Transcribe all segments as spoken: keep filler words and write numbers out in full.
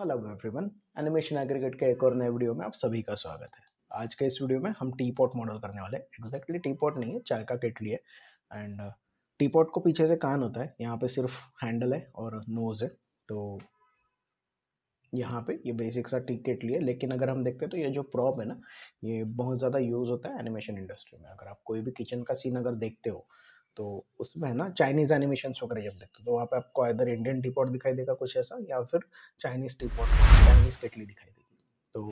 Hello everyone, animation aggregate के एक और नए वीडियो में आप सभी का स्वागत है। आज के इस वीडियो में हम टीपॉट मॉडल करने वाले हैं। एक्जैक्टली टीपॉट नहीं है, चाय का केटली है। एंड टीपॉट को पीछे से कान होता है, यहाँ पे सिर्फ हैंडल है और नोज है। तो यहाँ पे ये बेसिक सा टी केटली है, लेकिन अगर हम देखते हैं तो ये जो प्रॉप है ना, ये बहुत ज़्यादा यूज़ होता है एनिमेशन इंडस्ट्री में। अगर आप कोई भी किचन का सीन अगर देखते हो तो उसमें है ना चाइनीज़ एनिमेशन वगैरह जब देखते हो तो वहाँ पे आपको आइदर इंडियन टीपॉट दिखाई देगा कुछ ऐसा, या फिर चाइनीज़ टीपॉट चाइनीज़ केटली दिखाई देगी। तो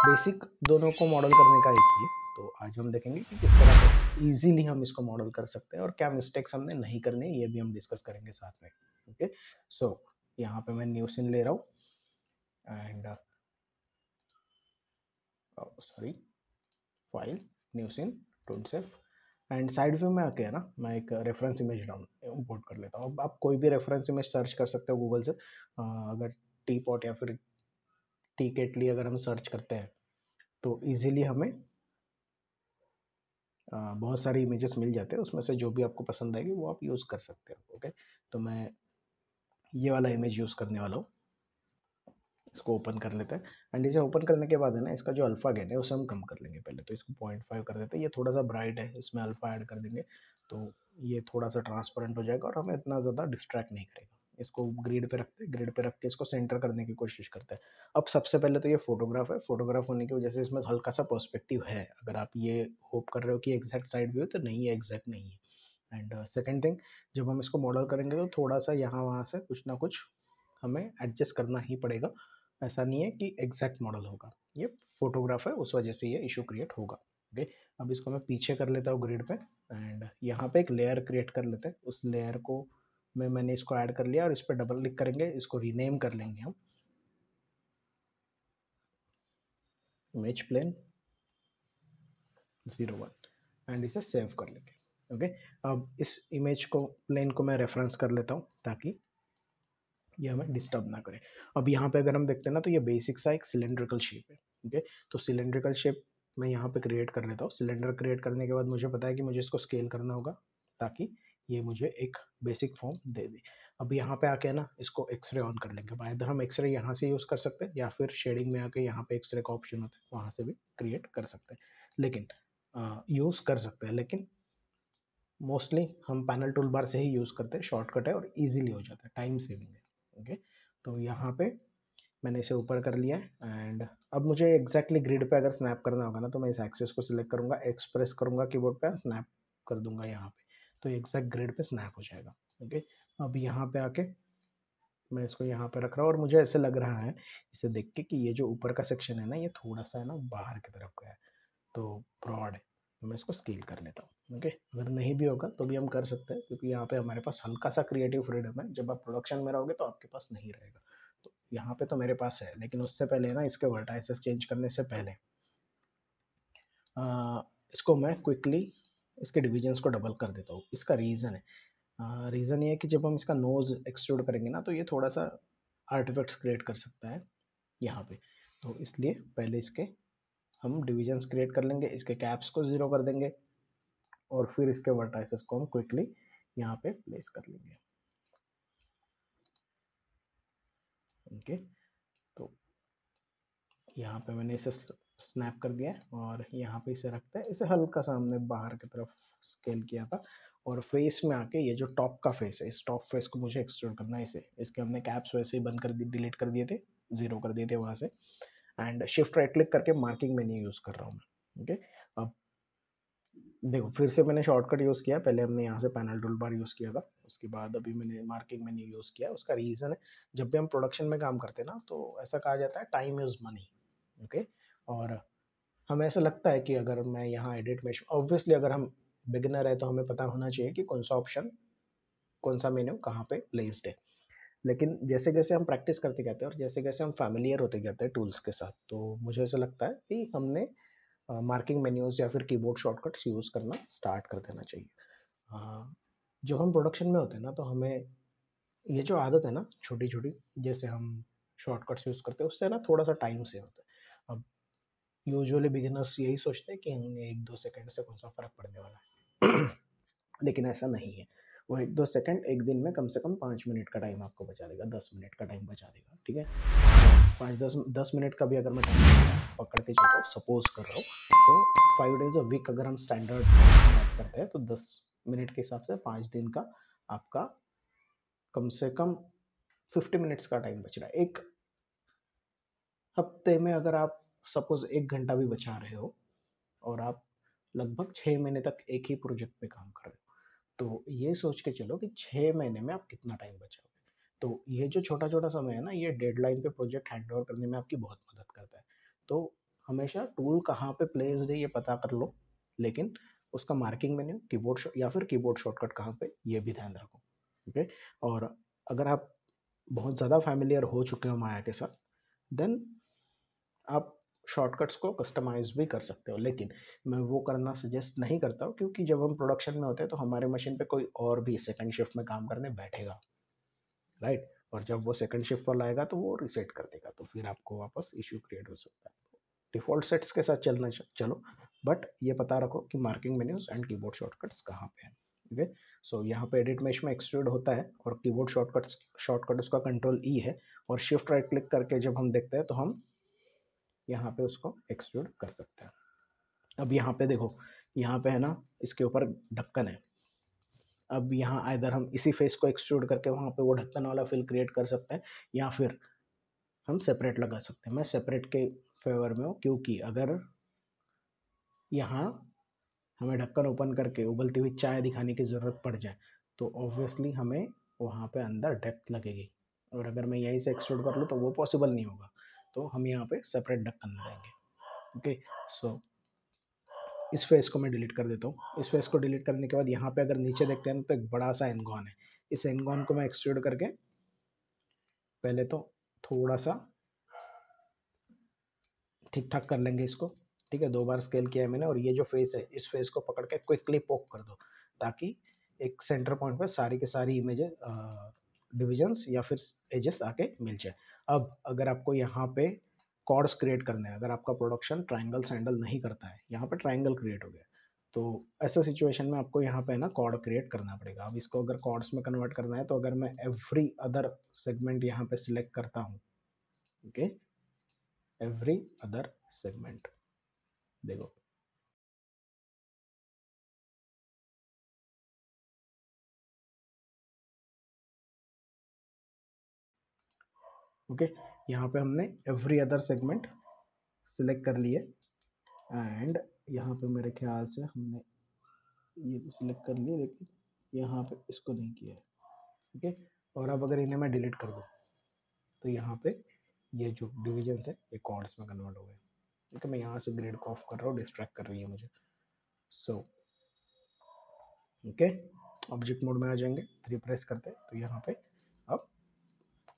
बेसिक दोनों को मॉडल करने का एक ही है। तो आज हम देखेंगे कि किस तरह से ईजिली हम इसको मॉडल कर सकते हैं और क्या मिस्टेक्स हमने नहीं करनी है, ये भी हम डिस्कस करेंगे साथ में। ओके, सो यहाँ पे मैं न्यू सीन ले रहा हूँ and sorry file new scene don't save and side view में आके है ना मैं एक रेफरेंस इमेज डाउन इम्पोर्ट कर लेता हूँ। अब आप कोई भी रेफरेंस इमेज सर्च कर सकते हो गूगल से। आ, अगर टीपॉट या फिर टी केटली अगर हम सर्च करते हैं तो इजीली हमें आ, बहुत सारी इमेजेस मिल जाते हैं, उसमें से जो भी आपको पसंद आएगी वो आप यूज़ कर सकते हो। ओके, तो मैं ये वाला इमेज यूज़ करने वाला हूँ, इसको ओपन कर लेते हैं। एंड इसे ओपन करने के बाद है ना इसका जो अल्फ़ा गेन है उसे हम कम कर लेंगे। पहले तो इसको पॉइंट फाइव कर देते हैं, ये थोड़ा सा ब्राइट है, इसमें अल्फ़ा ऐड कर देंगे तो ये थोड़ा सा ट्रांसपेरेंट हो जाएगा और हमें इतना ज़्यादा डिस्ट्रैक्ट नहीं करेगा। इसको ग्रीड पे रखते हैं, ग्रीड पे रख के इसको सेंटर करने की कोशिश करते हैं। अब सबसे पहले तो ये फोटोग्राफ है, फोटोग्राफ होने की वजह से इसमें हल्का सा पर्सपेक्टिव है। अगर आप ये होप कर रहे हो कि एग्जैक्ट साइड व्यू है तो नहीं है, एग्जैक्ट नहीं है। एंड सेकेंड थिंग, जब हम इसको मॉडल करेंगे तो थोड़ा सा यहाँ वहाँ से कुछ ना कुछ हमें एडजस्ट करना ही पड़ेगा। ऐसा नहीं है कि एग्जैक्ट मॉडल होगा, ये फोटोग्राफ है, उस वजह से ये इशू क्रिएट होगा। ओके, अब इसको मैं पीछे कर लेता हूँ ग्रिड पे एंड यहाँ पे एक लेयर क्रिएट कर लेते हैं। उस लेयर को मैं मैंने इसको ऐड कर लिया और इस पर डबल क्लिक करेंगे, इसको रीनेम कर लेंगे हम image plane zero one and इसे सेव कर लेंगे। ओके okay, अब इस इमेज को प्लेन को मैं रेफरेंस कर लेता हूँ ताकि ये हमें डिस्टर्ब ना करे। अब यहाँ पे अगर हम देखते हैं ना तो ये बेसिक सा एक सिलेंड्रिकल शेप है। ओके okay, तो सिलेंड्रिकल शेप मैं यहाँ पे क्रिएट कर लेता हूँ। सिलेंडर क्रिएट करने के बाद मुझे पता है कि मुझे इसको स्केल करना होगा ताकि ये मुझे एक बेसिक फॉर्म दे दे। अब यहाँ पे आके ना इसको एक्सरे ऑन कर लेंगे। बाय द हम एक्सरे यहाँ से यूज़ कर सकते हैं या फिर शेडिंग में आके यहाँ पे एक्सरे का ऑप्शन होता है वहाँ से भी क्रिएट कर सकते हैं, लेकिन यूज़ कर सकते हैं, लेकिन मोस्टली हम पैनल टूल बार से ही यूज़ करते हैं। शॉर्टकट है और इजीली हो जाता है, टाइम सेविंग है। ओके okay, तो यहाँ पे मैंने इसे ऊपर कर लिया है एंड अब मुझे एग्जैक्टली ग्रिड पे अगर स्नैप करना होगा ना तो मैं इस एक्सेस को सिलेक्ट करूँगा, एक्सप्रेस करूँगा कीबोर्ड पे, स्नैप कर दूँगा यहाँ पे, तो एग्जैक्ट ग्रिड पे स्नैप हो जाएगा। ओके okay, अब यहाँ पे आके मैं इसको यहाँ पे रख रहा हूँ और मुझे ऐसे लग रहा है इसे देख के कि ये जो ऊपर का सेक्शन है ना ये थोड़ा सा है ना बाहर की तरफ गया है, तो ब्रॉड है तो मैं इसको स्केल कर लेता हूँ। ओके, अगर नहीं भी होगा तो भी हम कर सकते हैं क्योंकि यहाँ पे हमारे पास हल्का सा क्रिएटिव फ्रीडम है। जब आप प्रोडक्शन में रहोगे तो आपके पास नहीं रहेगा, तो यहाँ पे तो मेरे पास है, लेकिन उससे पहले ना इसके वर्टाइस चेंज करने से पहले आ, इसको मैं क्विकली इसके डिविजन्स को डबल कर देता हूँ। इसका रीज़न है आ, रीज़न ये है कि जब हम इसका नोज़ एक्सट्रूड करेंगे ना तो ये थोड़ा सा आर्टिफैक्ट्स क्रिएट कर सकता है यहाँ पर, तो इसलिए पहले इसके हम डिविजन्स क्रिएट कर लेंगे, इसके कैप्स को ज़ीरो कर देंगे और फिर इसके वर्टाइसेस को हम क्विकली यहाँ पे प्लेस कर लेंगे। ओके okay, तो यहाँ पे मैंने इसे स्नैप कर दिया और यहाँ पे इसे रखते हैं। इसे हल्का सा हमने बाहर की तरफ स्केल किया था और फेस में आके ये जो टॉप का फेस है, इस टॉप फेस को मुझे एक्सट्रूड करना है। इसे इसके हमने कैप्स वैसे ही बंद कर दिए, डिलीट कर दिए थे, ज़ीरो कर दिए थे वहाँ से। एंड शिफ्ट राइट क्लिक करके मार्किंग मैन्यू यूज़ कर रहा हूँ मैं। ओके, अब देखो फिर से मैंने शॉर्टकट यूज़ किया, पहले हमने यहाँ से पैनल टूल बार यूज़ किया था, उसके बाद अभी मैंने मार्किंग मैन्यू यूज़ किया। उसका रीज़न है जब भी हम प्रोडक्शन में काम करते हैं ना तो ऐसा कहा जाता है टाइम इज़ मनी। ओके, और हमें ऐसा लगता है कि अगर मैं यहाँ एडिट मेश, ऑब्वियसली अगर हम बिगिनर है तो हमें पता होना चाहिए कि कौन सा ऑप्शन कौन सा मेन्यू कहाँ पर प्लेस्ड है, लेकिन जैसे जैसे हम प्रैक्टिस करते जाते हैं और जैसे जैसे हम फैमिलियर होते जाते हैं टूल्स के साथ तो मुझे ऐसा लगता है कि हमने मार्किंग मेन्यूज़ या फिर कीबोर्ड शॉर्टकट्स यूज़ करना स्टार्ट कर देना चाहिए। आ, जब हम प्रोडक्शन में होते हैं ना तो हमें ये जो आदत है ना छोटी छोटी जैसे हम शॉर्टकट्स यूज़ करते हैं उससे ना थोड़ा सा टाइम सेव होता है। अब यूजुअली बिगिनर्स यही सोचते हैं कि एक दो सेकेंड से कौन सा फ़र्क पड़ने वाला है लेकिन ऐसा नहीं है। वो एक दो सेकंड एक दिन में कम से कम पाँच मिनट का टाइम आपको बचा देगा, दस मिनट का टाइम बचा देगा। ठीक है, पाँच दस दस मिनट का भी अगर मैं पकड़ के चलता हूँ, सपोज कर रहा हूँ, तो फाइव डेज अ वीक अगर हम स्टैंडर्ड बात करते हैं तो दस मिनट के हिसाब से पाँच दिन का आपका कम से कम फिफ्टी मिनट्स का टाइम बच रहा है। एक हफ्ते में अगर आप सपोज एक घंटा भी बचा रहे हो और आप लगभग छः महीने तक एक ही प्रोजेक्ट पे काम कर रहे हो, तो ये सोच के चलो कि छः महीने में आप कितना टाइम बचाओगे। तो ये जो छोटा छोटा समय है ना, ये डेडलाइन पे प्रोजेक्ट हैंडओवर करने में आपकी बहुत मदद करता है। तो हमेशा टूल कहाँ पे प्लेस्ड है ये पता कर लो, लेकिन उसका मार्किंग मेन्यू, कीबोर्ड या फिर कीबोर्ड शॉर्टकट कहाँ पे, ये भी ध्यान रखो। ओके, और अगर आप बहुत ज़्यादा फैमिलियर हो चुके हो माया के साथ, देन आप शॉर्टकट्स को कस्टमाइज भी कर सकते हो, लेकिन मैं वो करना सजेस्ट नहीं करता हूँ, क्योंकि जब हम प्रोडक्शन में होते हैं तो हमारे मशीन पे कोई और भी सेकंड शिफ्ट में काम करने बैठेगा, राइट right? और जब वो सेकंड शिफ्ट वाला आएगा तो वो रिसेट कर देगा, तो फिर आपको वापस इश्यू क्रिएट हो सकता है। डिफ़ॉल्ट सेट्स के साथ चलना चलो, बट ये पता रखो कि marking menus and keyboard shortcuts कहाँ पे हैं। ठीक है, सो यहाँ पे एडिट मेश में एक्सट्रूड होता है और कीबोर्ड शॉर्टकट्स शॉर्टकट उसका कंट्रोल ई है, और शिफ्ट राइट क्लिक करके जब हम देखते हैं तो हम यहाँ पे उसको एक्सट्रूड कर सकते हैं। अब यहाँ पे देखो, यहाँ पे है ना, इसके ऊपर ढक्कन है। अब यहाँ आइदर हम इसी फेस को एक्सट्रूड करके वहाँ पे वो ढक्कन वाला फिल क्रिएट कर सकते हैं, या फिर हम सेपरेट लगा सकते हैं। मैं सेपरेट के फेवर में हूँ, क्योंकि अगर यहाँ हमें ढक्कन ओपन करके उबलती हुई चाय दिखाने की ज़रूरत पड़ जाए तो ऑब्वियसली हमें वहाँ पर अंदर डेप्थ लगेगी, और अगर मैं यहीं से एक्सट्रूड कर लूँ तो वो पॉसिबल नहीं होगा। तो हम यहाँ पे सेपरेट ढक्कन लगाएंगे। ओके, सो इस फेस को मैं डिलीट कर देता हूँ। इस फेस को डिलीट करने के बाद यहाँ पे अगर नीचे देखते हैं तो एक बड़ा सा एंगोन है। इस एंगोन को मैं एक्सट्रूड करके पहले तो थोड़ा सा ठीक ठाक कर लेंगे इसको। ठीक है, दो बार स्केल किया है मैंने, और ये जो फेस है इस फेस को पकड़ के क्विकली पोक कर दो, ताकि एक सेंटर पॉइंट पर सारी की सारी इमेज डिविजन्स या फिर एजेस आके मिल जाए। अब अगर आपको यहाँ पे कॉर्ड्स क्रिएट करने हैं, अगर आपका प्रोडक्शन ट्रायंगल्स हैंडल नहीं करता है, यहाँ पे ट्रायंगल क्रिएट हो गया, तो ऐसा सिचुएशन में आपको यहाँ पे ना कॉर्ड क्रिएट करना पड़ेगा। अब इसको अगर कॉर्ड्स में कन्वर्ट करना है तो अगर मैं एवरी अदर सेगमेंट यहाँ पे सिलेक्ट करता हूँ, ओके, एवरी अदर सेगमेंट, देखो ओके okay, यहाँ पे हमने एवरी अदर सेगमेंट सिलेक्ट कर लिए, एंड यहाँ पे मेरे ख्याल से हमने ये तो सिलेक्ट कर लिए, लेकिन यहाँ पे इसको नहीं किया है। ओके, और अब अगर इन्हें मैं डिलीट कर दूँ तो यहाँ पे ये जो डिविजन्स है ये कॉर्ड्स में कन्वर्ट हो गए। ठीक है, मैं यहाँ से ग्रीड को ऑफ कर रहा हूँ, डिस्ट्रैक्ट कर रही है मुझे। सो ओके, ऑब्जेक्ट मोड में आ जाएंगे, थ्री प्रेस करते हैं तो यहाँ पे अब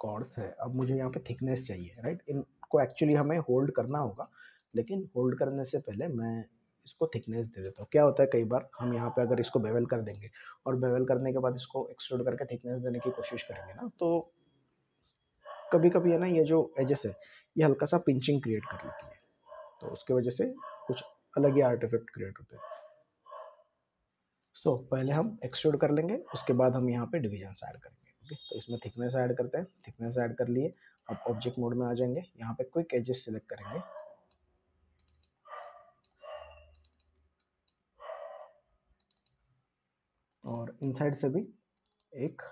कॉर्ड्स है। अब मुझे यहाँ पे थिकनेस चाहिए, राइट, इनको एक्चुअली हमें होल्ड करना होगा, लेकिन होल्ड करने से पहले मैं इसको थिकनेस दे देता हूँ। क्या होता है, कई बार हम यहाँ पे अगर इसको बेवल कर देंगे और बेवल करने के बाद इसको एक्सट्रूड करके थिकनेस देने की कोशिश करेंगे ना, तो कभी कभी है ना ये जो एजेस है ये हल्का सा पिंचिंग क्रिएट कर लेती है, तो उसके वजह से कुछ अलग ही आर्टिफैक्ट क्रिएट होते हैं। सो so, पहले हम एक्सट्रूड कर लेंगे, उसके बाद हम यहाँ पे डिविजन्स ऐड करेंगे। तो इसमें थिकनेस ऐड करते हैं, थिकनेस ऐड कर लिए। अब ऑब्जेक्ट मोड में आ जाएंगे, यहाँ पे क्विक एजेस सिलेक्ट करेंगे, और इनसाइड से भी एक,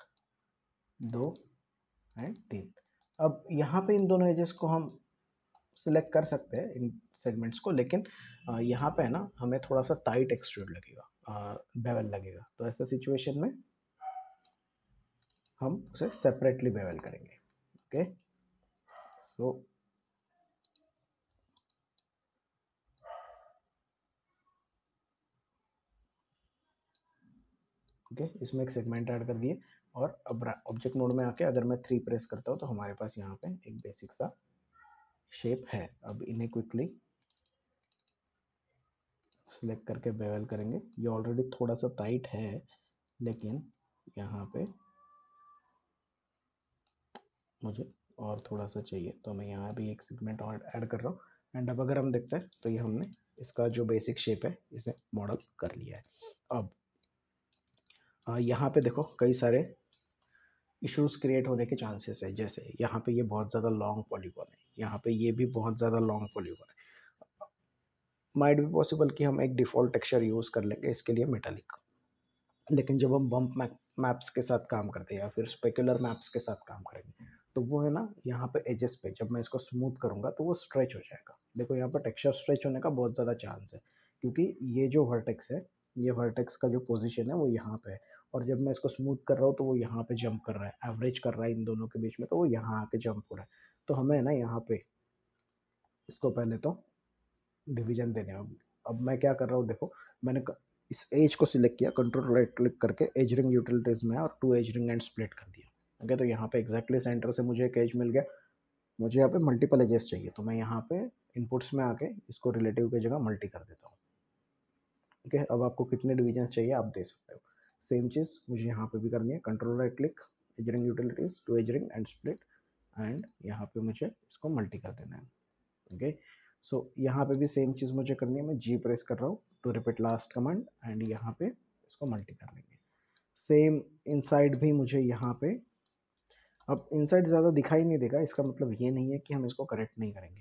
दो एंड तीन। अब यहाँ पे इन दोनों एजेस को हम सिलेक्ट कर सकते हैं, इन सेगमेंट्स को, लेकिन यहाँ पे है ना हमें थोड़ा सा टाइट एक्सट्रूड लगेगा, बेवल लगेगा, तो ऐसा सिचुएशन में हम उसे सेपरेटली बेवल करेंगे। ओके, सो ओके, इसमें एक सेगमेंट ऐड कर दिए, और अब ऑब्जेक्ट मोड में आके अगर मैं थ्री प्रेस करता हूँ तो हमारे पास यहाँ पे एक बेसिक सा शेप है। अब इन्हें क्विकली सिलेक्ट करके बेवल करेंगे। ये ऑलरेडी थोड़ा सा टाइट है, लेकिन यहाँ पे मुझे और थोड़ा सा चाहिए, तो मैं यहाँ भी एक सेगमेंट और ऐड कर रहा हूँ। एंड अब अगर हम देखते हैं तो ये हमने इसका जो बेसिक शेप है इसे मॉडल कर लिया है। अब यहाँ पे देखो कई सारे इश्यूज़ क्रिएट होने के चांसेस है। जैसे यहाँ पे ये बहुत ज़्यादा लॉन्ग पॉलीगॉन है, यहाँ पे ये भी बहुत ज़्यादा लॉन्ग पॉलीगॉन है। माइट भी पॉसिबल कि हम एक डिफ़ॉल्ट टेक्सचर यूज़ कर लेंगे इसके लिए मेटालिक, लेकिन जब हम बम्प मैप मैप्स के साथ काम करते हैं या फिर स्पेकुलर मैप्स के साथ काम करेंगे तो वो है ना यहाँ पे एजेस पे जब मैं इसको स्मूथ करूँगा तो वो स्ट्रेच हो जाएगा। देखो यहाँ पर टेक्सचर स्ट्रेच होने का बहुत ज़्यादा चांस है क्योंकि ये जो वर्टेक्स है, ये वर्टेक्स का जो पोजीशन है वो यहाँ पे है, और जब मैं इसको स्मूथ कर रहा हूँ तो वो यहाँ पे जंप कर रहा है, एवरेज कर रहा है इन दोनों के बीच में, तो वो यहाँ आके जंप हो रहा है। तो हमें ना यहाँ पे इसको पहले तो डिवीजन देने होंगे। अब मैं क्या कर रहा हूँ, देखो मैंने इस एज को सिलेक्ट किया, कंट्रोल राइट क्लिक करके एज रिंग यूटिलिटीज़ में और to edge ring and split कर दिया। ओके, तो यहाँ पे एक्जैक्टली सेंटर से मुझे एक एज मिल गया। मुझे यहाँ पे मल्टीपल एजेस चाहिए तो मैं यहाँ पे इनपुट्स में आके इसको रिलेटिव की जगह मल्टी कर देता हूँ। ओके, अब आपको कितने डिविजन्स चाहिए आप दे सकते हो। सेम चीज़ मुझे यहाँ पे भी करनी है, control right click edge ring utilities to edge ring and split and यहाँ पे मुझे इसको मल्टी कर देना है। ओके, सो so, यहाँ पे भी सेम चीज़ मुझे करनी है। मैं जी प्रेस कर रहा हूँ to repeat last command and यहाँ पे इसको मल्टी कर लेंगे। सेम इनसाइड भी मुझे यहाँ पे, अब इनसाइड ज़्यादा दिखाई नहीं देगा, इसका मतलब ये नहीं है कि हम इसको करेक्ट नहीं करेंगे।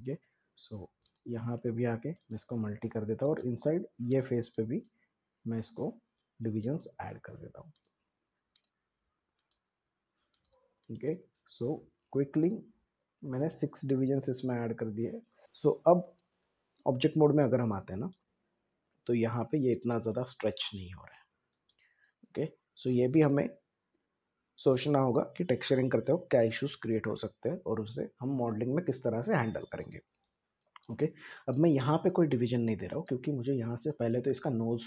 ओके, सो यहाँ पे भी आके मैं इसको मल्टी कर देता हूँ और इनसाइड ये फेस पे भी मैं इसको डिविजन्स ऐड कर देता हूँ। ओके, सो क्विकली मैंने सिक्स डिविजन्स इसमें ऐड कर दिए। सो अब ऑब्जेक्ट मोड में अगर हम आते हैं ना तो यहाँ पे ये इतना ज़्यादा स्ट्रेच नहीं हो रहा है। ओके, सो ये भी हमें सोचना होगा कि टेक्सचरिंग करते हो क्या इश्यूज़ क्रिएट हो सकते हैं और उसे हम मॉडलिंग में किस तरह से हैंडल करेंगे। ओके, अब मैं यहाँ पे कोई डिवीजन नहीं दे रहा हूँ क्योंकि मुझे यहाँ से पहले तो इसका नोज़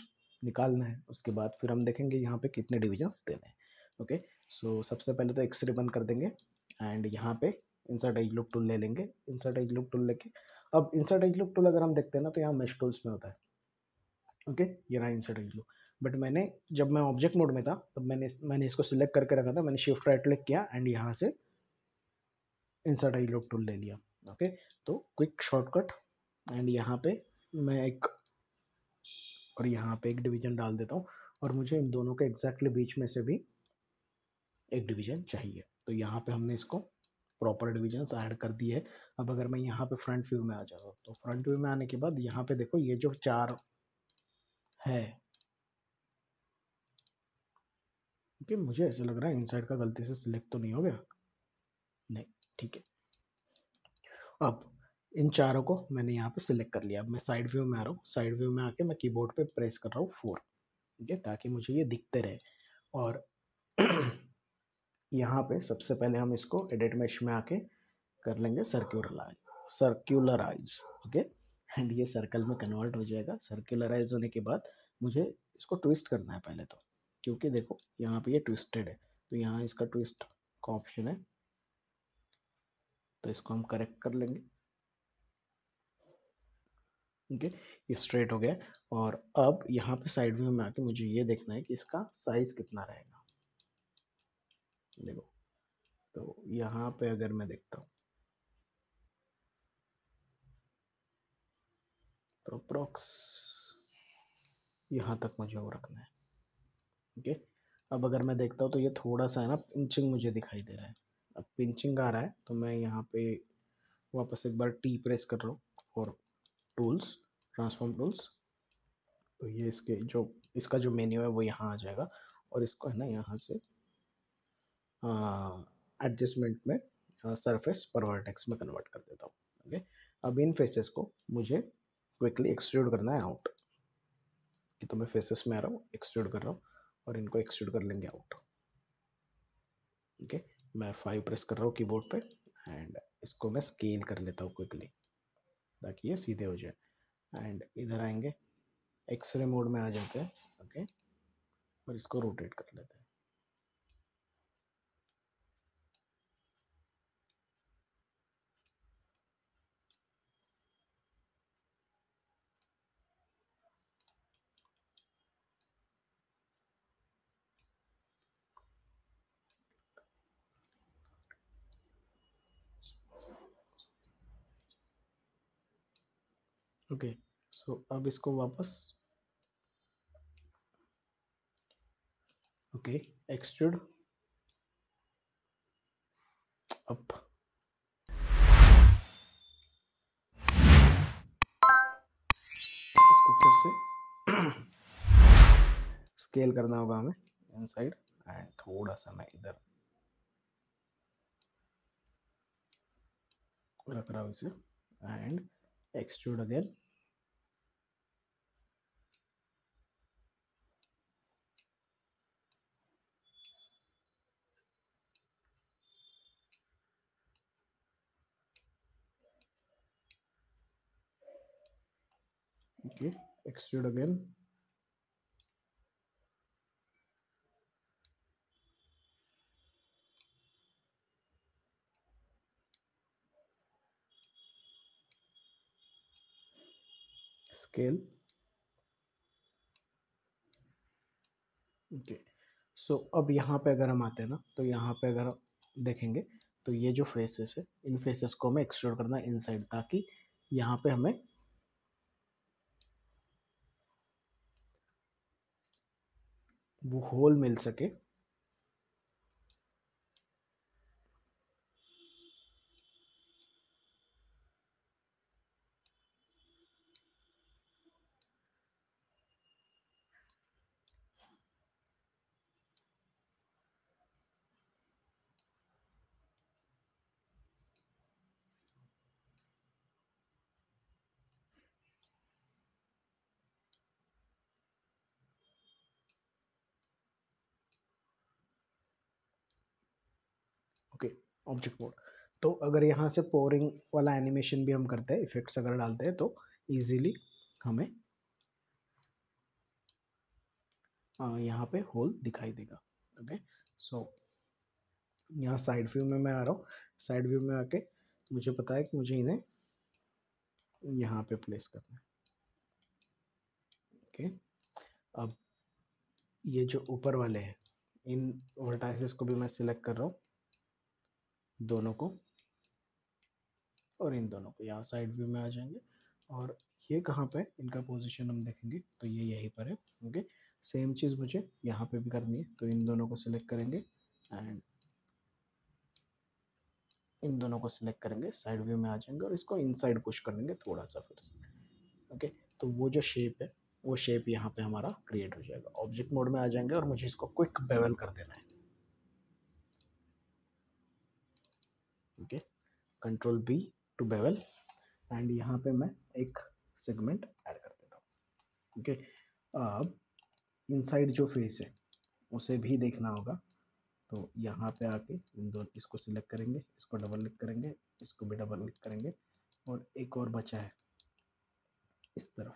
निकालना है, उसके बाद फिर हम देखेंगे यहाँ पे कितने डिविजन्स देने हैं। ओके, सो सबसे पहले तो एक्सरे बंद कर देंगे एंड यहाँ पे इंसर्ट एज लुक टूल ले लेंगे। इंसर्ट एज लुक टूल लेके अब इंसर्ट एज लुक टूल अगर हम देखते हैं ना तो यहाँ मेश टूल्स में होता है। ओके, ये रहा इंसर्ट एज लुक, बट मैंने जब मैं ऑब्जेक्ट मोड में था तब तो मैंने मैंने इसको सिलेक्ट करके रखा था, मैंने शिफ्ट राइट क्लिक किया एंड यहाँ से इंसर्ट एज लुक टूल ले लिया। ओके, तो क्विक शॉर्टकट एंड यहाँ पे मैं एक और यहाँ पे एक डिवीजन डाल देता हूँ और मुझे इन दोनों के एग्जैक्टली बीच में से भी एक डिवीजन चाहिए। तो यहाँ पे हमने इसको प्रॉपर डिवीजन्स ऐड कर दिए है। अब अगर मैं यहाँ पे फ्रंट व्यू में आ जाऊँ तो फ्रंट व्यू में आने के बाद यहाँ पे देखो ये जो चार है, क्योंकि मुझे ऐसा लग रहा है इनसाइड का गलती से सिलेक्ट तो नहीं हो गया, नहीं ठीक है। अब इन चारों को मैंने यहाँ पे सिलेक्ट कर लिया। अब मैं साइड व्यू में आ रहा हूँ, साइड व्यू में आके मैं कीबोर्ड पे प्रेस कर रहा हूँ फोर, ठीक है, ताकि मुझे ये दिखते रहे। और यहाँ पे सबसे पहले हम इसको एडिट मेश में आके कर लेंगे सर्क्यूलराइज सर्क्यूलराइज। ओके, एंड ये सर्कल में कन्वर्ट हो जाएगा। सर्क्यूलराइज होने के बाद मुझे इसको ट्विस्ट करना है पहले तो, क्योंकि देखो यहाँ पर ये ट्विस्टेड है तो यहाँ इसका ट्विस्ट का ऑप्शन है तो इसको हम करेक्ट कर लेंगे। ओके, ये स्ट्रेट हो गया। और अब यहाँ पे साइड व्यू में आके मुझे ये देखना है कि इसका साइज कितना रहेगा। देखो तो यहाँ पे अगर मैं देखता हूँ तो अप्रॉक्स यहाँ तक मुझे वो रखना है। ओके, अब अगर मैं देखता हूँ तो ये थोड़ा सा है ना पिंचिंग मुझे दिखाई दे रहा है। अब पिंचिंग आ रहा है तो मैं यहाँ पे वापस एक बार टी प्रेस कर रहा हूँ फॉर टूल्स, ट्रांसफॉर्म टूल्स, तो ये इसके जो इसका जो मेन्यू है वो यहाँ आ जाएगा और इसको है ना यहाँ से एडजस्टमेंट में सरफेस पर वर्टेक्स में कन्वर्ट कर देता हूँ। ओके, अब इन फेसेस को मुझे क्विकली एक्सट्रूड करना है आउट, कि तो मैं फेसेस में आ रहा हूँ, एक्सट्रूड कर रहा हूँ और इनको एक्सट्रूड कर लेंगे आउट। ओके, मैं फाइव प्रेस कर रहा हूँ कीबोर्ड पे एंड इसको मैं स्केल कर लेता हूँ क्विकली ताकि ये सीधे हो जाए। एंड इधर आएंगे, एक्सरे मोड में आ जाते हैं। ओके, और इसको रोटेट कर लेते हैं। ओके, okay, सो so अब इसको वापस ओके एक्सट्रूड अप। इसको फिर से स्केल करना होगा हमें इनसाइड एंड थोड़ा सा मैं इधर रख रहा हूँ इसे and extrude again. Okay extrude again. Scale okay. So अब यहाँ पे अगर हम आते हैं ना तो यहाँ पे अगर देखेंगे तो ये जो फेसेस है इन फेसेस को हमें एक्सट्रूड करना है इनसाइड ताकि यहाँ पे हमें वो होल मिल सके। Object mode. तो अगर यहाँ से पोरिंग वाला एनिमेशन भी हम करते हैं इफेक्ट्स अगर डालते हैं तो इजीली हमें आ, यहाँ पे होल दिखाई देगा। ओके सो यहाँ साइड व्यू में मैं आ रहा हूँ। साइड व्यू में आके मुझे पता है कि मुझे इन्हें यहाँ पे प्लेस करना है। Okay okay. अब ये जो ऊपर वाले हैं इन वर्टाइसेस को भी मैं सिलेक्ट कर रहा हूँ दोनों को और इन दोनों को। यहाँ साइड व्यू में आ जाएंगे और ये कहाँ पे इनका पोजीशन हम देखेंगे तो ये यहीं पर है। ओके सेम चीज़ मुझे यहाँ पे भी करनी है तो इन दोनों को सिलेक्ट करेंगे एंड इन दोनों को सिलेक्ट करेंगे साइड व्यू में आ जाएंगे और इसको इनसाइड पुश कर देंगे थोड़ा सा फिर से। ओके तो वो जो शेप है वो शेप यहाँ पर हमारा क्रिएट हो जाएगा। ऑब्जेक्ट मोड में आ जाएंगे और मुझे इसको क्विक बेवल कर देना है। Okay control B to bevel and यहाँ पे मैं एक सेगमेंट ऐड कर देता हूँ। ओके अब इनसाइड जो फेस है उसे भी देखना होगा तो यहाँ पे आके इन दोनों इसको सिलेक्ट करेंगे इसको डबल क्लिक करेंगे इसको भी डबल क्लिक करेंगे और एक और बचा है इस तरफ।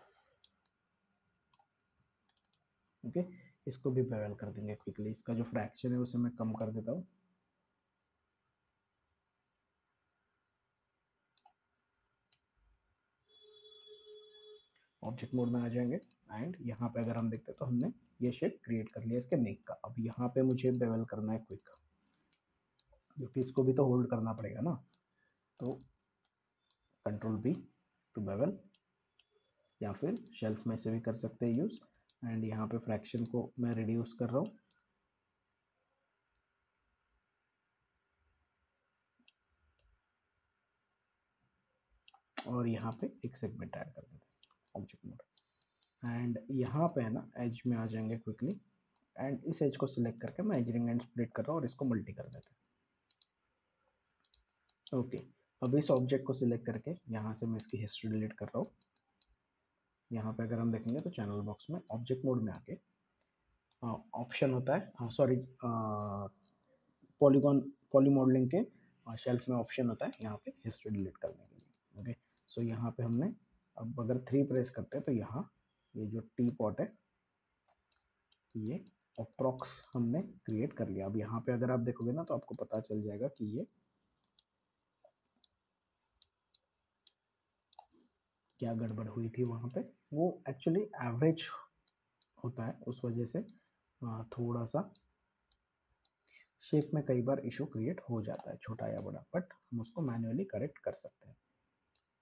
ओके इसको भी बेवल कर देंगे क्विकली। इसका जो फ्रैक्शन है उसे मैं कम कर देता हूँ। ऑब्जेक्ट मोड में आ जाएंगे एंड यहाँ पे अगर हम देखते हैं तो हमने ये शेप क्रिएट कर लिया इसके नेक का। अब यहाँ पे मुझे बेवल करना है क्विक क्योंकि इसको भी तो होल्ड करना पड़ेगा ना तो कंट्रोल बी टू बेवल या फिर शेल्फ में से भी कर सकते हैं यूज़। एंड यहाँ पे फ्रैक्शन को मैं रिड्यूस कर रहा हूँ। और यहाँ पे एक सेगमेंट ऐड कर देते हैं ऑब्जेक्ट मोड एंड यहाँ पे है ना एज में आ जाएंगे क्विकली एंड इस एज को सिलेक्ट करके मैं एजिंग एंड स्प्लिट कर रहा हूँ और इसको मल्टी कर देते हैं। ओके अब इस ऑब्जेक्ट को सिलेक्ट करके यहाँ से मैं इसकी हिस्ट्री डिलीट कर रहा हूँ। यहाँ पे अगर हम देखेंगे तो चैनल बॉक्स में ऑब्जेक्ट मोड में आके ऑप्शन होता है सॉरी पॉलीगॉन पॉली मॉडलिंग के शेल्फ में ऑप्शन होता है यहाँ पे हिस्ट्री डिलीट करने के लिए। ओके सो यहाँ पे हमने अब अगर थ्री प्रेस करते हैं तो यहाँ ये जो टीपॉट है ये अप्रॉक्स हमने क्रिएट कर लिया। अब यहाँ पे अगर आप देखोगे ना तो आपको पता चल जाएगा कि ये क्या गड़बड़ हुई थी वहाँ पे। वो एक्चुअली एवरेज होता है उस वजह से थोड़ा सा शेप में कई बार इशू क्रिएट हो जाता है छोटा या बड़ा बट हम उसको मैन्युअली करेक्ट कर सकते हैं।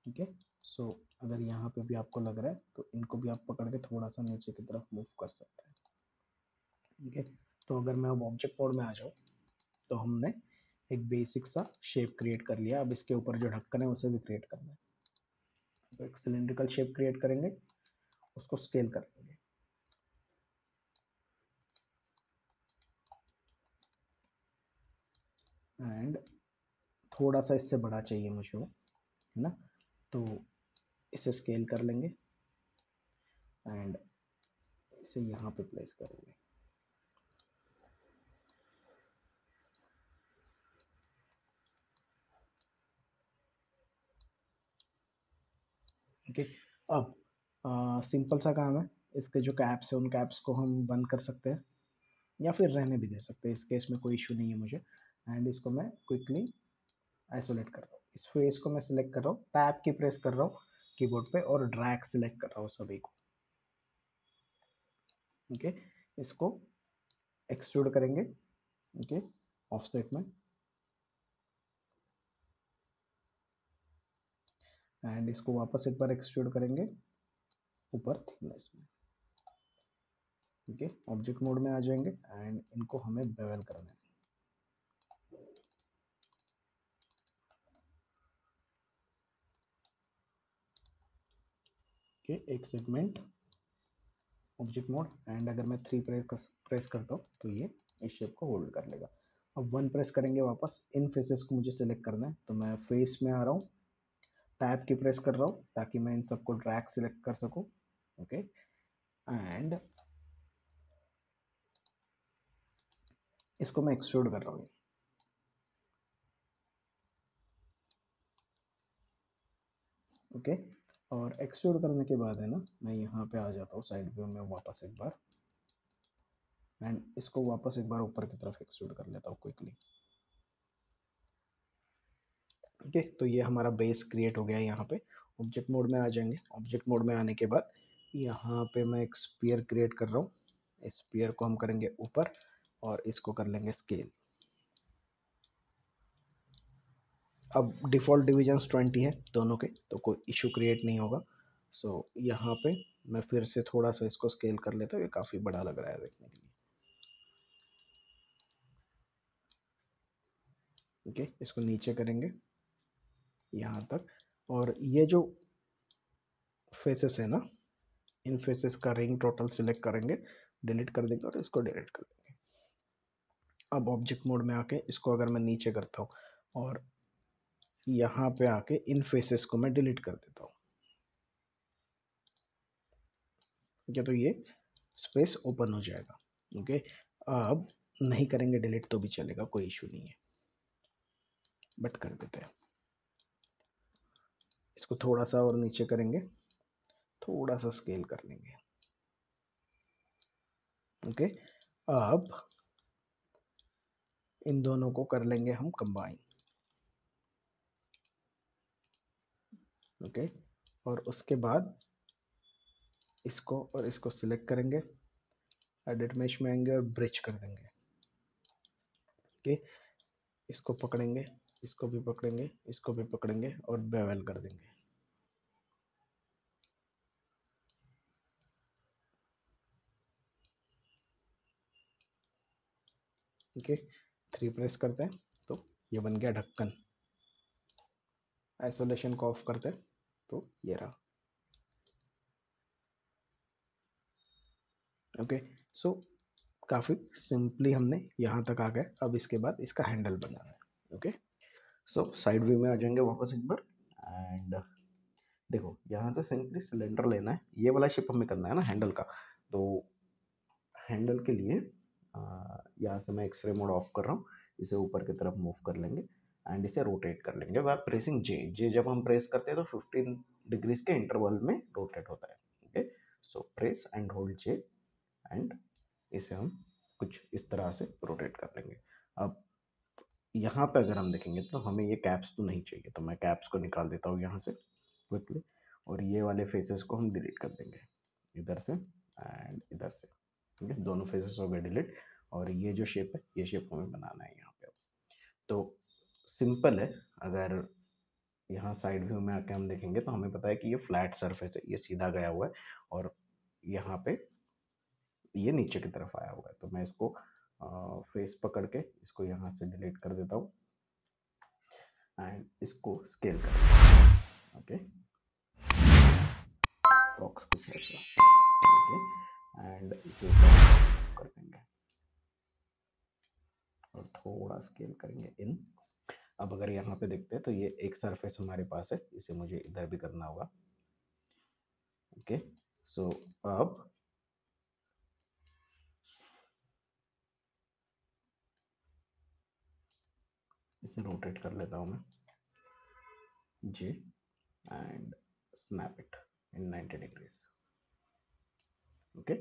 ठीक है सो अगर यहाँ पे भी आपको लग रहा है तो इनको भी आप पकड़ के थोड़ा सा नीचे की तरफ मूव कर सकते हैं। ठीक है तो अगर मैं अब ऑब्जेक्ट मोड में आ जाऊँ तो हमने एक बेसिक सा शेप क्रिएट कर लिया। अब इसके ऊपर जो ढक्कन है उसे भी क्रिएट करना है, तो एक सिलेंड्रिकल शेप क्रिएट करेंगे, उसको स्केल कर लेंगे। एंड थोड़ा सा इससे बड़ा चाहिए मुझे, है ना, तो इसे स्केल कर लेंगे एंड इसे यहाँ पे प्लेस करेंगे। ओके, अब आ, सिंपल सा काम है। इसके जो कैप्स हैं उन कैप्स को हम बंद कर सकते हैं या फिर रहने भी दे सकते हैं, इस केस में कोई इशू नहीं है मुझे। एंड इसको मैं क्विकली आइसोलेट कर रहा हूँ। इस फेस को मैं सिलेक्ट कर रहा हूँ, टैब की प्रेस कर रहा हूँ कीबोर्ड पे और ड्रैग सिलेक्ट कर रहा हूँ सभी को। ओके okay, इसको एक्सट्रूड करेंगे। ओके okay, ऑफसेट में, एंड इसको वापस एक बार एक्सट्रूड करेंगे ऊपर थिकनेस में। ओके, ऑब्जेक्ट मोड में आ जाएंगे एंड इनको हमें बेवल करना है। ओके okay, एक सेगमेंट ऑब्जेक्ट मोड, एंड अगर मैं थ्री प्रेस प्रेस करता हूँ तो ये इस शेप को होल्ड कर लेगा। अब वन प्रेस करेंगे वापस, इन फेसेस को मुझे सिलेक्ट करना है, तो मैं फेस में आ रहा हूँ, टैब की प्रेस कर रहा हूँ ताकि मैं इन सबको ड्रैग सिलेक्ट कर सकूँ। ओके एंड इसको मैं एक्सट्रूड कर रहा हूँ। ओके okay, और एक्सट्रूड करने के बाद, है ना, मैं यहाँ पे आ जाता हूँ साइड व्यू में वापस एक बार, एंड इसको वापस एक बार ऊपर की तरफ एक्सट्रूड कर लेता हूँ क्विकली। ओके okay, तो ये हमारा बेस क्रिएट हो गया। यहाँ पे ऑब्जेक्ट मोड में आ जाएंगे। ऑब्जेक्ट मोड में आने के बाद यहाँ पे मैं एक स्फीयर क्रिएट कर रहा हूँ। इस स्फीयर को हम करेंगे ऊपर और इसको कर लेंगे स्केल। अब डिफ़ॉल्ट डिविजन्स ट्वेंटी है दोनों के, तो कोई इशू क्रिएट नहीं होगा। सो so, यहाँ पे मैं फिर से थोड़ा सा इसको स्केल कर लेता हूँ, ये काफ़ी बड़ा लग रहा है देखने के लिए। ओके okay, इसको नीचे करेंगे यहाँ तक, और ये जो फेसेस है ना, इन फेसेस का रिंग टोटल सिलेक्ट करेंगे, डिलीट कर देंगे और इसको डिलीट कर देंगे। अब ऑब्जेक्ट मोड में आके इसको अगर मैं नीचे करता हूँ और यहाँ पे आके इन फेसेस को मैं डिलीट कर देता हूँ, या तो ये स्पेस ओपन हो जाएगा। ओके, अब नहीं करेंगे डिलीट तो भी चलेगा, कोई इशू नहीं है, बट कर देते हैं। इसको थोड़ा सा और नीचे करेंगे, थोड़ा सा स्केल कर लेंगे। ओके, अब इन दोनों को कर लेंगे हम कंबाइन। ओके, और उसके बाद इसको और इसको सिलेक्ट करेंगे, एडिट मेश में आएंगे और ब्रिज कर देंगे। ओके, इसको पकड़ेंगे, इसको भी पकड़ेंगे, इसको भी पकड़ेंगे और बेवल कर देंगे। ओके, थ्री प्रेस करते हैं तो ये बन गया ढक्कन। आइसोलेशन को ऑफ करते हैं तो ये रहा। ओके, सो काफ़ी सिंपली हमने यहाँ तक आ गए। अब इसके बाद इसका हैंडल बनाना है। ओके, सो साइड व्यू में आ जाएंगे वापस एक बार, एंड देखो यहाँ से सिंपली सिलेंडर लेना है। ये वाला शेप हमें करना है ना हैंडल का, तो हैंडल के लिए यहाँ से मैं एक्सरे मोड ऑफ कर रहा हूँ, इसे ऊपर की तरफ मूव कर लेंगे एंड इसे रोटेट कर लेंगे बाय प्रेसिंग जे। जे जब हम प्रेस करते हैं तो फिफ्टीन डिग्रीज के इंटरवल में रोटेट होता है। Okay, so press and hold J, and इसे हम कुछ इस तरह से रोटेट कर लेंगे। अब यहाँ पे अगर हम देखेंगे तो हमें ये कैप्स तो नहीं चाहिए, तो मैं कैप्स को निकाल देता हूँ यहाँ से क्विकली, और ये वाले फेसेस को हम डिलीट कर देंगे इधर से एंड इधर से। ठीक है, दोनों फेसेस हो गए डिलीट, और ये जो शेप है ये शेप हमें बनाना है यहाँ पे। तो सिंपल है, अगर यहाँ साइड व्यू में आके हम देखेंगे तो हमें पता है कि ये फ्लैट सरफेस है, ये सीधा गया हुआ है, और यहाँ पे ये नीचे की तरफ आया हुआ है। तो मैं इसको फेस पकड़ के इसको यहाँ से डिलीट कर देता हूँ एंड इसको स्केल कर ओके प्रॉक्स कुछ ऐसा ओके एंड इसे कर देंगे और थोड़ा स्केल करेंगे इन। अब अगर यहाँ पे देखते हैं तो ये एक सरफेस हमारे पास है, इसे मुझे इधर भी करना होगा ओके। सो अब इसे रोटेट कर लेता हूँ मैं G and snap it in ninety degrees okay.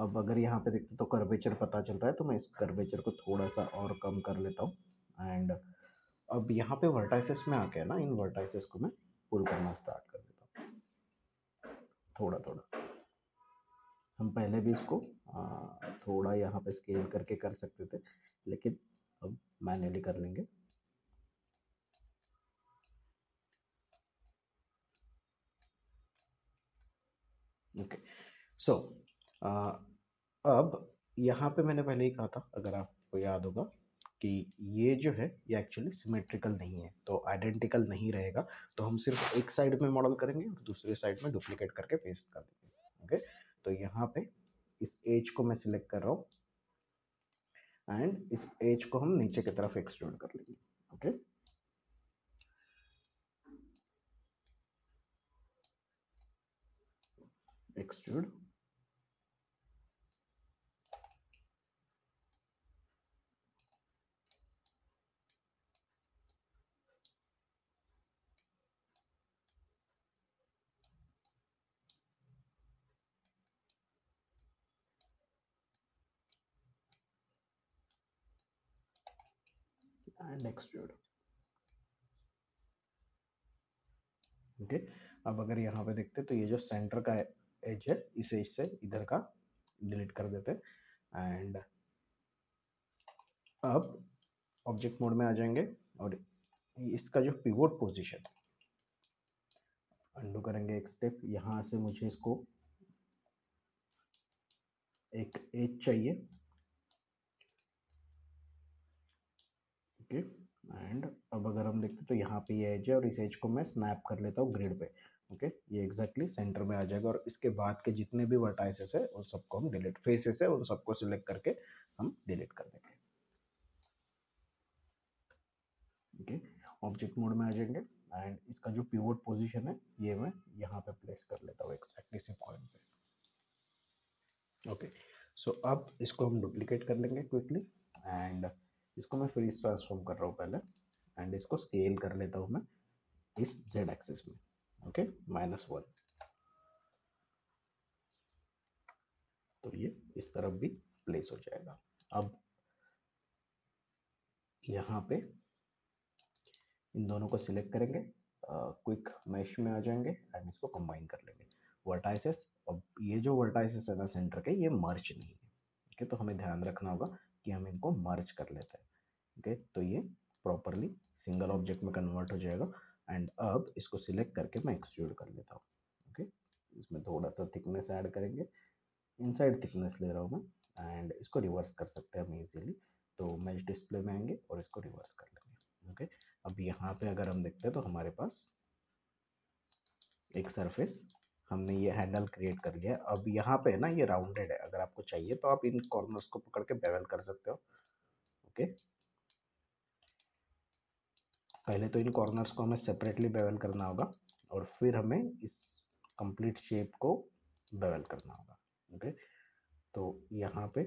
अब अगर यहाँ पे देखते तो कर्वेचर पता चल रहा है, तो मैं इस कर्वेचर को थोड़ा सा और कम कर लेता हूँ एंड अब यहाँ पे वर्टाइसेस में आके ना इन वर्टाइसेस को मैं पुल करना स्टार्ट कर देता हूँ थोड़ा थोड़ा। हम पहले भी इसको आ, थोड़ा यहाँ पे स्केल करके कर सकते थे, लेकिन अब मैन्युअली कर लेंगे ओके। सो अब यहाँ पे मैंने पहले ही कहा था, अगर आपको याद होगा, कि ये जो है ये एक्चुअली सिमेट्रिकल नहीं है, तो आइडेंटिकल नहीं रहेगा, तो हम सिर्फ एक साइड में मॉडल करेंगे और दूसरे साइड में डुप्लीकेट करके पेस्ट कर देंगे ओके। तो यहाँ पे इस एज को मैं सिलेक्ट कर रहा हूँ एंड इस एज को हम नीचे की तरफ एक्सट्रूड कर लेंगे okay. Extrude and extrude okay. अब अगर यहाँ पे देखते तो ये जो सेंटर का एज है इसे इससे इधर का डिलीट कर देते एंड अब ऑब्जेक्ट मोड में आ जाएंगे और इसका जो पिवोट पोजीशन अंडू करेंगे एक स्टेप। यहाँ से मुझे इसको एक एज चाहिए ओके एंड अब अगर हम देखते तो यहाँ पे ये एज है और इस एज को मैं स्नैप कर लेता हूँ ग्रिड पे ओके okay, ये एग्जैक्टली exactly सेंटर में आ जाएगा और इसके बाद के जितने भी वर्टाइसेस है उन सबको हम डिलीट, फेसेस है उन सबको सिलेक्ट करके हम डिलीट कर देंगे ओके। ऑब्जेक्ट मोड में आ जाएंगे एंड इसका जो पिवोट पोजीशन है ये मैं यहाँ पे प्लेस कर लेता हूँ एक्जैक्टली इसी पॉइंट पे ओके। सो अब इसको हम डुप्लीकेट कर लेंगे क्विकली एंड इसको मैं फ्रीज ट्रांसफॉर्म कर रहा हूँ पहले एंड इसको स्केल कर लेता हूँ मैं इस जेड एक्सिस में ओके माइनस वन। तो ये इस तरफ भी प्लेस हो जाएगा। अब यहाँ पे इन दोनों को सिलेक्ट करेंगे, क्विक मैश में आ जाएंगे एंड इसको कंबाइन कर लेंगे वर्टाइसेस। अब ये जो वर्टाइसेस है ना सेंटर के, ये मर्ज नहीं है ओके, तो हमें ध्यान रखना होगा कि हम इनको मर्ज कर लेते हैं ओके। तो ये प्रॉपरली सिंगल ऑब्जेक्ट में कन्वर्ट हो जाएगा एंड अब इसको सिलेक्ट करके मैं एक्सट्रूड कर लेता हूँ ओके okay? इसमें थोड़ा सा थिकनेस ऐड करेंगे, इनसाइड थिकनेस ले रहा हूँ मैं एंड इसको रिवर्स कर सकते हैं हम इजीली। तो मैच डिस्प्ले में आएंगे और इसको रिवर्स कर लेंगे ओके okay? अब यहाँ पे अगर हम देखते हैं तो हमारे पास एक सरफेस, हमने ये हैंडल क्रिएट कर लिया है। अब यहाँ पे ना ये राउंडेड है, अगर आपको चाहिए तो आप इन कॉर्नर्स को पकड़ के बेवल कर सकते हो ओके okay? पहले तो इन कॉर्नर्स को हमें सेपरेटली बेवल करना होगा और फिर हमें इस कंप्लीट शेप को बेवल करना होगा ओके। तो यहाँ पे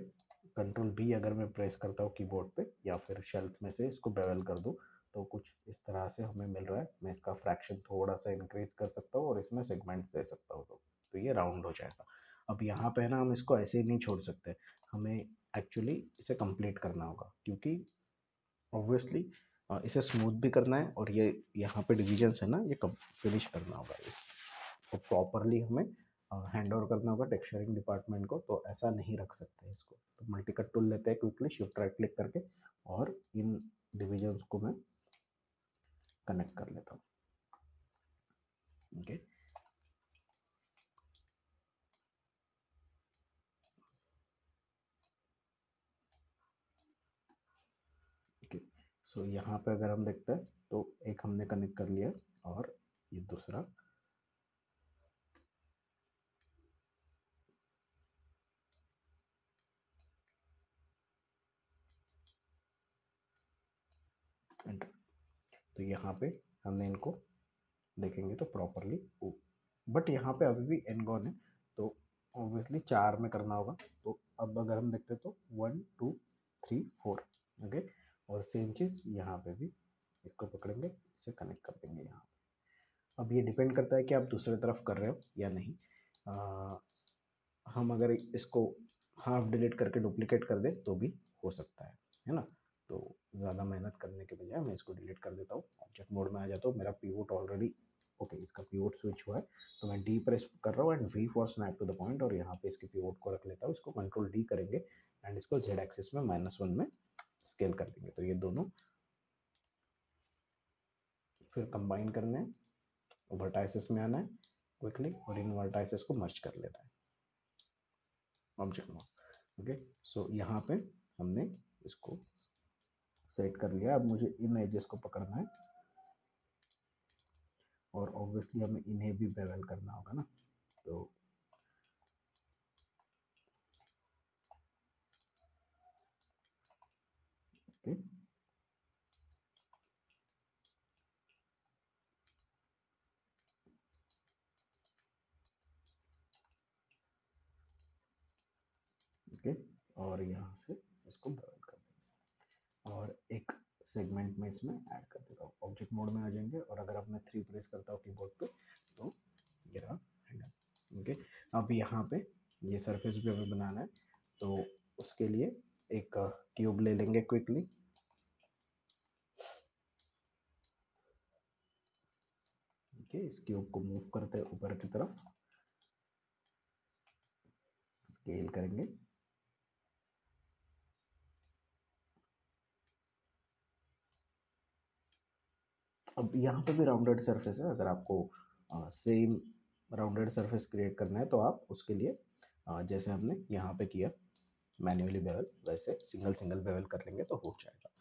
कंट्रोल बी अगर मैं प्रेस करता हूँ कीबोर्ड पे या फिर शेल्फ में से इसको बेवल कर दूँ तो कुछ इस तरह से हमें मिल रहा है। मैं इसका फ्रैक्शन थोड़ा सा इंक्रीज कर सकता हूँ और इसमें सेगमेंट्स दे सकता हूँ, तो तो ये राउंड हो जाएगा। अब यहाँ पे ना हम इसको ऐसे ही नहीं छोड़ सकते, हमें एक्चुअली इसे कंप्लीट करना होगा क्योंकि ऑब्वियसली इसे स्मूथ भी करना है और ये यहाँ पे डिविजन्स है ना ये कब फिनिश करना होगा, इसको प्रॉपरली हमें हैंड ओवर करना होगा टेक्सचरिंग डिपार्टमेंट को, तो ऐसा नहीं रख सकते इसको। तो मल्टीकट टूल लेते हैं क्विकली, शिफ्ट राइट क्लिक करके और इन डिविजन्स को मैं कनेक्ट कर लेता हूँ ओके। सो so, यहाँ पे अगर हम देखते हैं तो एक हमने कनेक्ट कर लिया और ये दूसरा एंटर। तो यहाँ पे हमने इनको देखेंगे तो प्रॉपरली, बट यहाँ पे अभी भी एंगोन है तो ऑब्वियसली चार में करना होगा। तो अब अगर हम देखते हैं तो one two three four okay, और सेम चीज़ यहाँ पे भी इसको पकड़ेंगे, इसे कनेक्ट कर देंगे यहाँ। अब ये डिपेंड करता है कि आप दूसरे तरफ कर रहे हो या नहीं। आ, हम अगर इसको हाफ डिलीट करके डुप्लीकेट कर दें तो भी हो सकता है, है ना। तो ज़्यादा मेहनत करने के बजाय मैं इसको डिलीट कर देता हूँ, ऑब्जेक्ट मोड में आ जाता हूँ। मेरा पिवोट ऑलरेडी ओके, इसका पिवोट स्विच हुआ है तो मैं डी प्रेस कर रहा हूँ and V for snap to the point, और यहाँ पे इसके पिवोट को रख लेता हूँ। इसको कंट्रोल डी करेंगे एंड इसको जेड एक्सिस में माइनस वन में स्केल कर देंगे। तो ये दोनों फिर कंबाइन करना है, वर्टाइसेस में आना है क्विकली और इन वर्टाइसेस को मर्ज कर लेना है ऑब्जेक्ट मोड ओके। सो यहाँ पे हमने इसको सेट कर लिया। अब मुझे इन एजेस को पकड़ना है और ऑब्वियसली हमें इन्हें भी बेवल करना होगा ना। तो ओके okay. Okay okay. और यहाँ से इसको बेवल कर देंगे और एक सेगमेंट में इसमें ऐड कर देता हूँ। ऑब्जेक्ट मोड में आ जाएंगे और अगर अब मैं थ्री प्रेस करता हूँ कीबोर्ड पे तो ये रहा हैंडल ओके। अब यहाँ पे ये सरफेस भी हमें बनाना है तो उसके लिए एक ट्यूब ले लेंगे क्विकली ओके। इस ट्यूब को मूव करते हैं ऊपर की तरफ, स्केल करेंगे अब यहाँ पे भी राउंडेड सरफेस है। अगर आपको आ, सेम राउंडेड सरफेस क्रिएट करना है तो आप उसके लिए आ, जैसे हमने यहाँ पे किया मैन्युअली बेवल, वैसे सिंगल सिंगल बेवल कर लेंगे तो हो जाएगा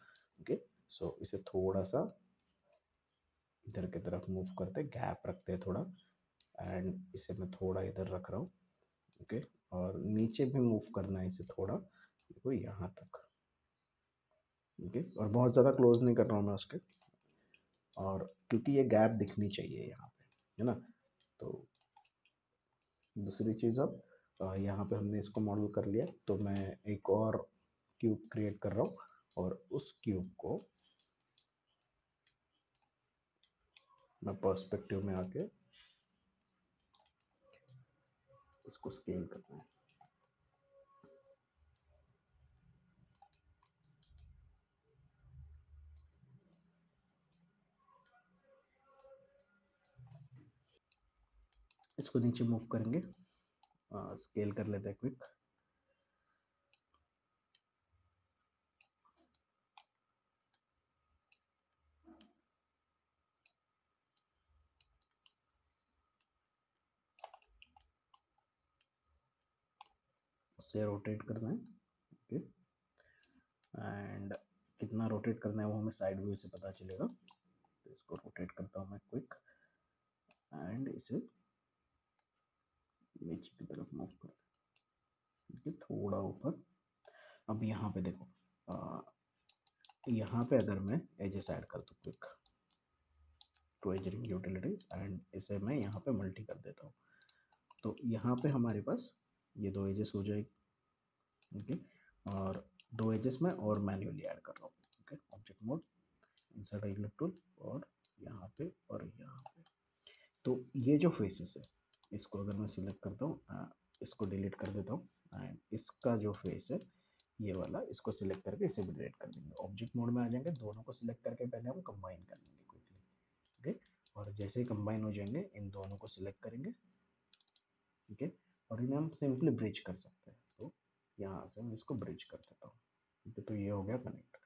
ओके। सो इसे थोड़ा सा इधर की तरफ मूव करते, गैप रखते हैं थोड़ा एंड इसे मैं थोड़ा इधर रख रहा हूँ ओके। और नीचे भी मूव करना है इसे थोड़ा, देखो यहाँ तक ओके। और बहुत ज़्यादा क्लोज नहीं कर रहा हूँ मैं उसके, और क्योंकि ये गैप दिखनी चाहिए यहाँ पे, है ना। तो दूसरी चीज़, अब यहाँ पे हमने इसको मॉडल कर लिया तो मैं एक और क्यूब क्रिएट कर रहा हूँ और उस क्यूब को मैं पर्सपेक्टिव में आके इसको स्केल करना है इसको नीचे मूव करेंगे, आ, स्केल कर लेते हैं क्विक उससे रोटेट करना है ओके। एंड कितना रोटेट करना है वो हमें साइड व्यू से पता चलेगा। तो इसको रोटेट करता हूँ मैं क्विक एंड इसे नीचे की तरफ मूव करते थोड़ा ऊपर। अब यहाँ पे देखो, आ, यहाँ पे अगर मैं एजेस ऐड कर दूँ quick to edge ring utilities and इसे मैं यहाँ पे मल्टी कर देता हूँ तो यहाँ पे हमारे पास ये दो एजेस हो जाएगी ओके। और दो एजेस मैं और मैन्युअली ऐड कर रहा हूँ ओके। ऑब्जेक्ट मोड, इंसर्ट एग्लेट टूल और यहाँ पे और यहाँ पे। तो ये जो फेसेस है इसको अगर मैं सिलेक्ट करता हूँ, इसको डिलीट कर देता हूँ एंड इसका जो फेस है ये वाला, इसको सिलेक्ट करके इसे भी डिलीट कर देंगे। ऑब्जेक्ट मोड में आ जाएंगे, दोनों को सिलेक्ट करके पहले हम कंबाइन कर लेंगे क्विकली ओके। और जैसे ही कंबाइन हो जाएंगे इन दोनों को सिलेक्ट करेंगे ठीक है, और इन्हें हम सिंपली ब्रिज कर सकते हैं। तो यहाँ से मैं इसको ब्रिज कर देता हूँ ठीक है। तो ये हो गया कनेक्ट।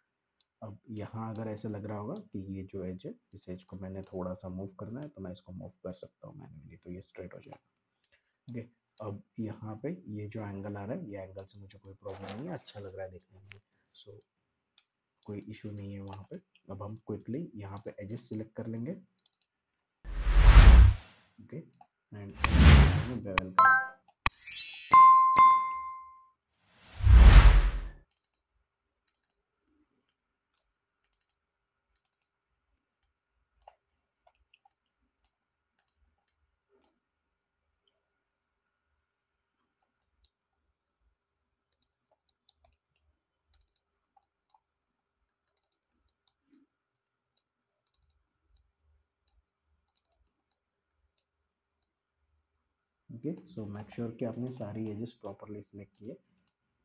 अब यहाँ अगर ऐसे लग रहा होगा कि ये जो एज है, इस एज को मैंने थोड़ा सा मूव करना है तो मैं इसको मूव कर सकता हूँ मैन्युअली, तो ये स्ट्रेट हो जाएगा ओके। अब यहाँ पे ये जो एंगल आ रहा है, ये एंगल से मुझे कोई प्रॉब्लम नहीं है, अच्छा लग रहा है देखने में। सो कोई इशू नहीं है वहाँ पे। अब हम क्विकली यहाँ पे एजेस सिलेक्ट कर लेंगे, ओके, एंड बेवल का ओके। सो मेक श्योर कि आपने सारी एजेस प्रॉपरली सिलेक्ट किए।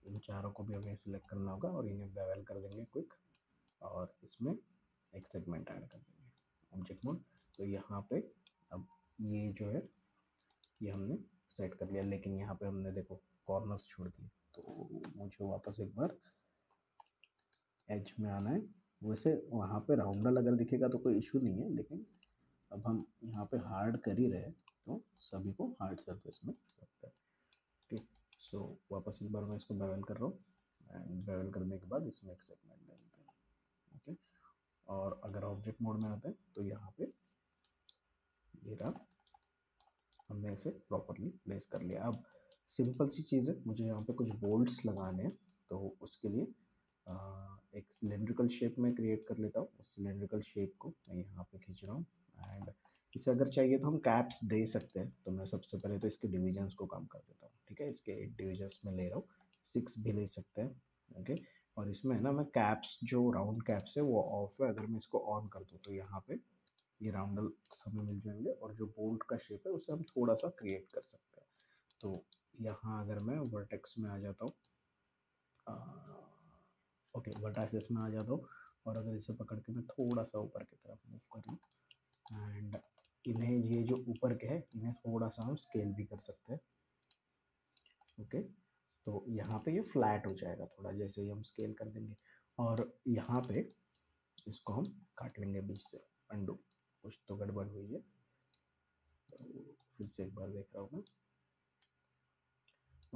इन चारों को भी हमें सिलेक्ट करना होगा और इन्हें बेवल कर देंगे क्विक, और इसमें एक सेगमेंट ऐड कर देंगे ऑब्जेक्ट मोड। तो यहाँ पे अब ये जो है ये हमने सेट कर लिया, लेकिन यहाँ पे हमने देखो कॉर्नर्स छोड़ दिए, तो मुझे वापस एक बार एज में आना है। वैसे वहाँ पर राउंडल अगर दिखेगा तो कोई इशू नहीं है, लेकिन अब हम यहाँ पे हार्ड कर ही रहे तो सभी को हार्ड सरफेस में रखता है, ओके। सो वापस एक बार मैं इसको बेवल कर रहा हूँ, एंड बेवल करने के बाद इसमें एक सेगमेंट डाल देते हैं, ओके। और अगर ऑब्जेक्ट मोड में आते हैं तो यहाँ पे ये रहा, हमने इसे प्रॉपरली प्लेस कर लिया। अब सिंपल सी चीज़ है, मुझे यहाँ पे कुछ बोल्ट्स लगाने हैं, तो उसके लिए आ, एक सिलेंड्रिकल शेप में क्रिएट कर लेता हूँ। उस सिलेंड्रिकल शेप को मैं यहाँ पे खींच रहा हूँ, एंड इसे अगर चाहिए तो हम कैप्स दे सकते हैं। तो मैं सबसे पहले तो इसके डिविजन्स को कम कर देता हूँ, ठीक है। इसके एट डिविजन्स में ले रहा हूँ, सिक्स भी ले सकते हैं, ओके। और इसमें है ना मैं कैप्स, जो राउंड कैप्स है वो ऑफ है, अगर मैं इसको ऑन कर दूँ तो यहाँ पे ये राउंडल सब मिल जाएंगे, और जो बोल्ट का शेप है उसे हम थोड़ा सा क्रिएट कर सकते हैं। तो यहाँ अगर मैं वर्टेक्स में आ जाता हूँ, ओके, वर्टाइस में आ जाता हूँ, और अगर इसे पकड़ के मैं थोड़ा सा ऊपर की तरफ मूव कर लूँ, एंड इन्हें ये जो ऊपर के है इन्हें थोड़ा सा हम स्केल भी कर सकते हैं, ओके। तो यहाँ पे ये फ्लैट हो जाएगा थोड़ा, जैसे ही हम स्केल कर देंगे, और यहाँ पे इसको हम काट लेंगे बीच से। अंडू, कुछ तो गड़बड़ हुई है, तो फिर से एक बार देख रहा हूँ मैं,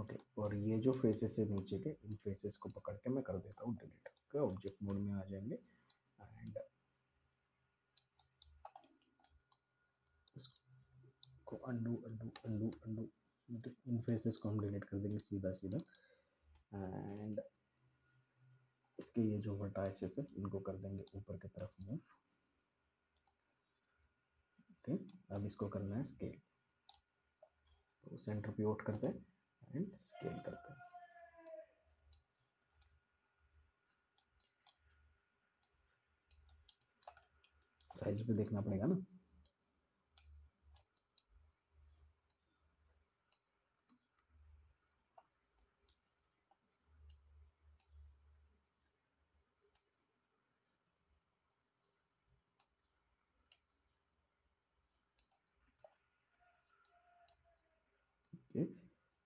ओके। और ये जो फेसेस है नीचे के, इन फेसेस को पकड़ के मैं कर देता हूँ डिलीट, ओके। ऑब्जेक्ट मोड में आ जाएंगे, एंड को अंडू अंडू अंडू अंडू इन फेसेस को हम डिलीट कर देंगे सीधा सीधा, एंड इसके ये जो वर्टाइसेस है इनको कर देंगे ऊपर की तरफ मूव, ओके। अब इसको करना है स्केल, तो सेंटर पिवोट करते हैं एंड स्केल करते हैं, साइज पे देखना पड़ेगा ना।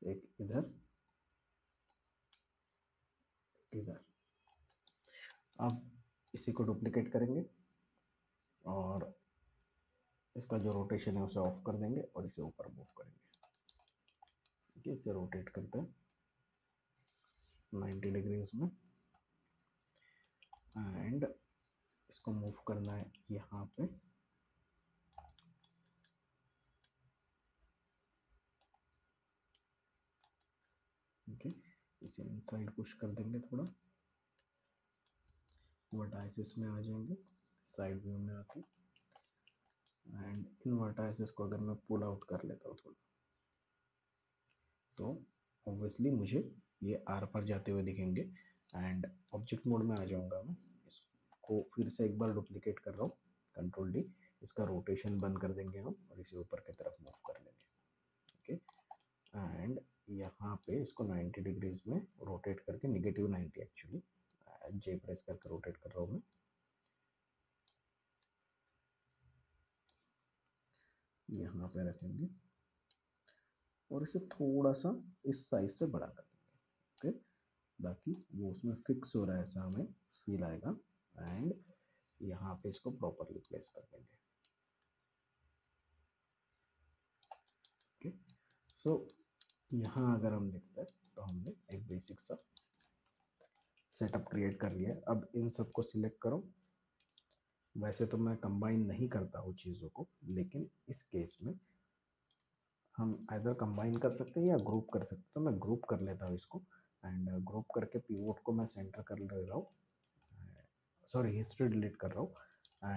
एक इधर इधर अब इसी को डुप्लीकेट करेंगे, और इसका जो रोटेशन है उसे ऑफ कर देंगे, और इसे ऊपर मूव करेंगे, ठीक है। इसे रोटेट करते हैं नाइन्टी डिग्रीज में, एंड इसको मूव करना है यहाँ पे, ओके। इसे इनसाइड पुश कर देंगे थोड़ा, वर्टाइसेस में आ जाएंगे साइड व्यू में आके, एंड इन वर्टाइसेस को अगर मैं पुल आउट कर लेता हूँ थोड़ा, तो ऑब्वियसली मुझे ये आर पर जाते हुए दिखेंगे। एंड ऑब्जेक्ट मोड में आ जाऊँगा मैं, इसको फिर से एक बार डुप्लीकेट कर रहा हूँ, कंट्रोल डी। इसका रोटेशन बंद कर देंगे हम, और इसे ऊपर की तरफ मूव कर लेंगे, ओके। एंड यहाँ पे इसको नाइन्टी डिग्रीज में रोटेट करके, negative ninety actually, J press करके रोटेट कर रहा हूँ मैं, यहाँ पे रखेंगे, और इसे थोड़ा सा इस साइज से बड़ा कर देंगे, ओके, ताकि वो उसमें फिक्स हो रहा है ऐसा हमें फील आएगा। एंड यहाँ पे इसको प्रॉपरली प्लेस कर देंगे, ओके। सो यहाँ अगर हम देखते हैं तो हमने एक बेसिक सा सेटअप क्रिएट कर लिया है। अब इन सबको सिलेक्ट करो। वैसे तो मैं कंबाइन नहीं करता हूँ चीज़ों को, लेकिन इस केस में हम आइदर कंबाइन कर सकते हैं या ग्रुप कर सकते हैं। तो मैं ग्रुप कर लेता हूँ इसको, एंड ग्रुप करके पिवोट को मैं सेंटर कर ले रहा हूँ, सॉरी हिस्ट्री डिलीट कर रहा हूँ,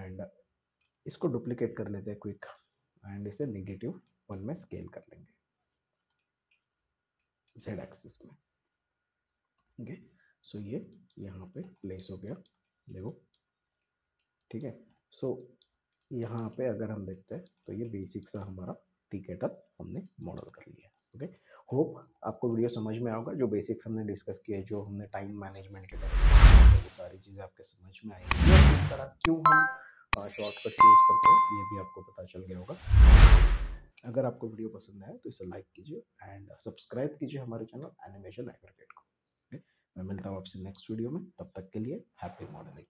एंड इसको डुप्लीकेट कर लेते हैं क्विक, एंड इसे नेगेटिव वन में स्केल कर लेंगे जेड एक्सिस में। Okay okay? सो so ये यहाँ पे प्लेस हो गया, देखो ठीक है। सो so यहाँ पे अगर हम देखते हैं तो ये बेसिक सा हमारा टी कैटअप हमने मॉडल कर लिया। ओके, होप आपको वीडियो समझ में आएगा, जो बेसिक्स हमने डिस्कस किए, जो हमने टाइम मैनेजमेंट के बारे में सारी चीज़ें आपके समझ में आएगी, किस तरह क्यों हम शॉर्टकट यूज़ करते हैं ये भी आपको पता चल गया होगा। अगर आपको वीडियो पसंद आया तो इसे लाइक कीजिए एंड सब्सक्राइब कीजिए हमारे चैनल एनिमेशन एग्रीगेट को। मैं मिलता हूँ आपसे नेक्स्ट वीडियो में, तब तक के लिए हैप्पी मॉडलिंग।